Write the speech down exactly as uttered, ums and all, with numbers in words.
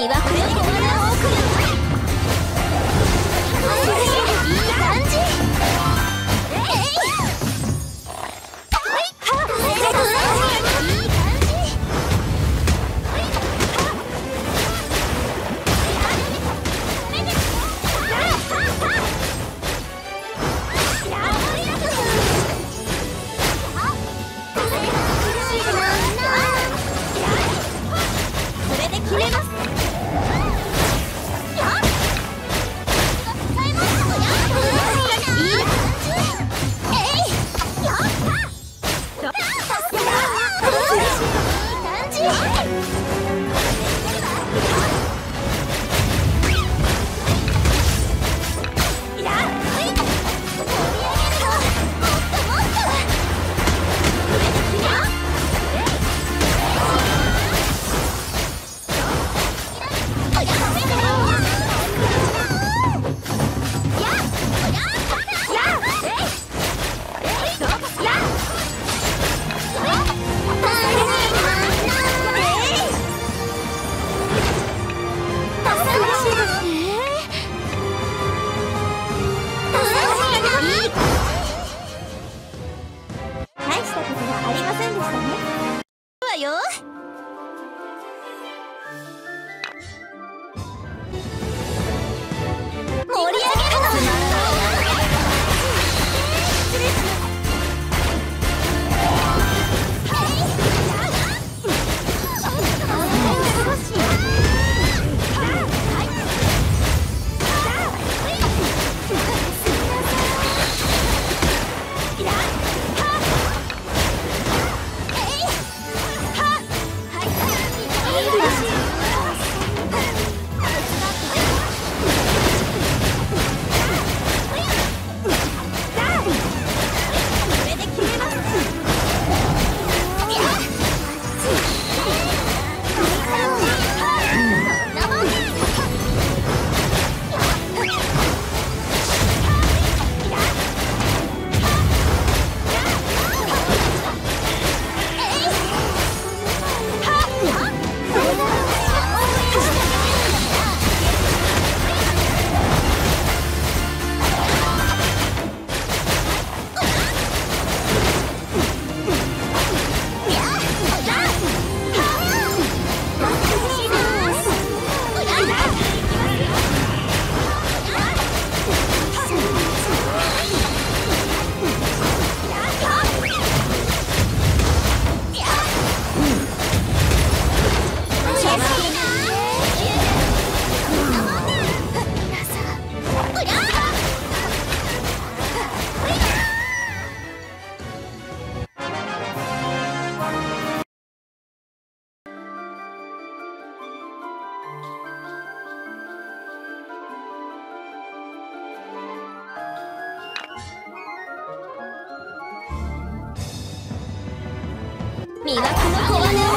身は振る舞わ送る。いい感じ。いい感じ。これで決めます。 磨くの小技。